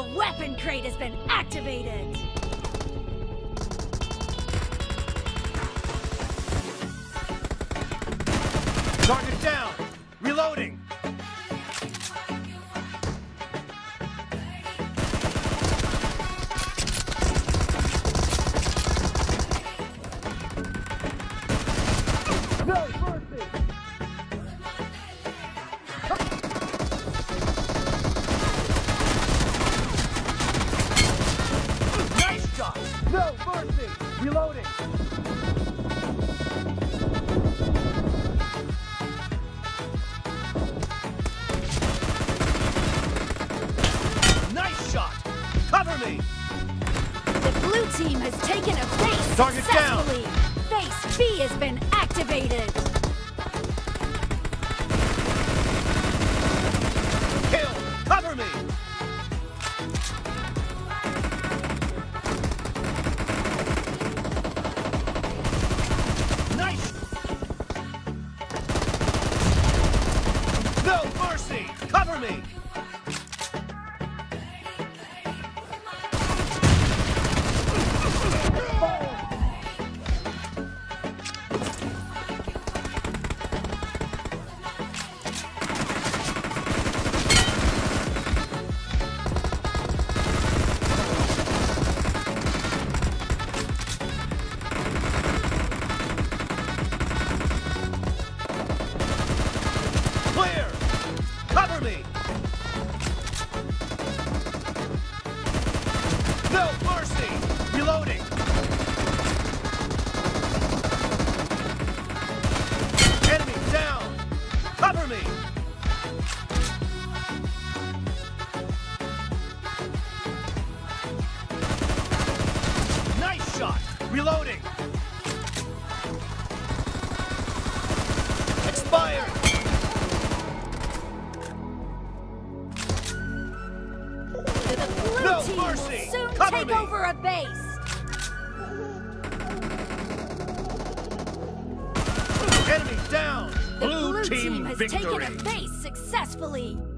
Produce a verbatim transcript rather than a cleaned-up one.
A weapon crate has been activated! Target down! Reloading! Enemy down! Blue, Blue team, team has victory. Taken a base successfully!